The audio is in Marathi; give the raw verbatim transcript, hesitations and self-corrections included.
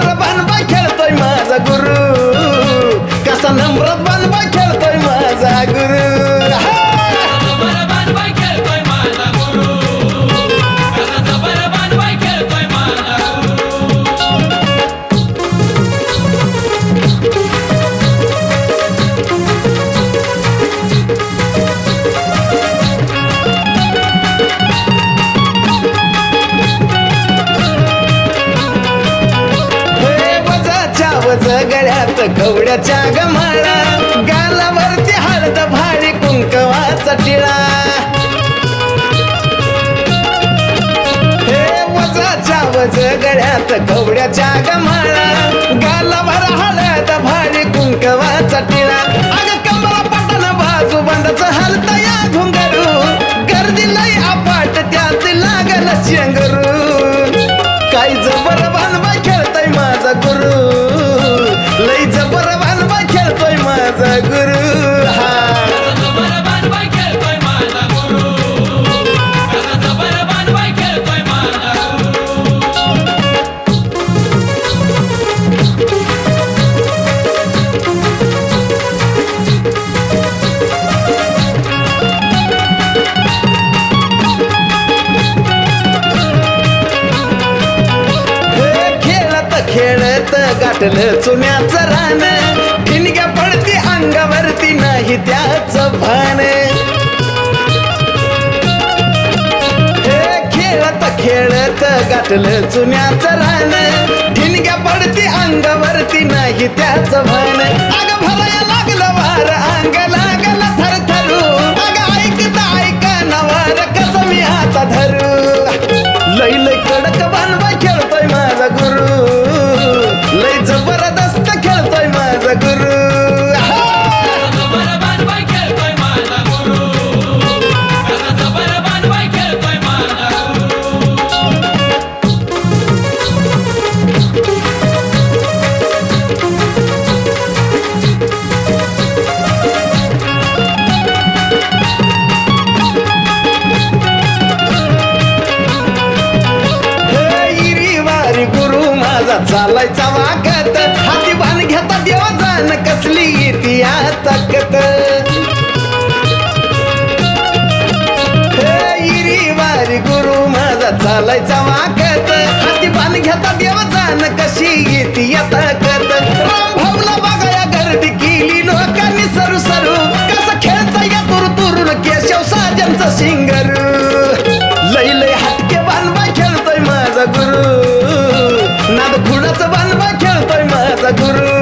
پر بان کھلتوی ماجا گورو قسم رب بان کھلتوی ماجا گورو सगळ्यात कवड्याच्या गमाळा गालावरती हळद भाळी कुंकवाचा टिळा हे वजाच्या वजगळ्यात कवड्याच्या गमाळा गालावर हळद भाळी कुंकवाचा टिळा अग कमला पटन बाजू बंदच हलता या घुंगरू गर्दी लई आपाट त्यात लागल चेंगरू काय जबर बाण बाय खेळतय माझा गुरु गाठल चुम्याच रान ठिणग्या पडती अंगावरती नाही त्याच भान हे खेळत खेळत गाठल चुम्याच रान ठिणग्या पडती अंगावरती नाही त्याच भान अग भराया लागलं वार अंग लागलं थरथरू अग ऐकता ऐका नवार कसं मी हात धरू लई लई कडक बांधवा खेळतोय माझा गुरु चालायचा वाकत हाती बाण घेता देवा जाण कसली ती ताकत हे इरी वारी गुरु माझा चालायचा वाकत हाती बाण घेता देवा जाण कशी ती ताकत राम भाऊला बघाया गर्दी केली लोकांनी सरू सरू कसं खेळता या तुर तुरून केशव साजनचा शिंगरू लई लई हटके बाणबा खेळतोय माझा गुरु नाद खुणाचं बाणबा खेळतोय माझा गुरु.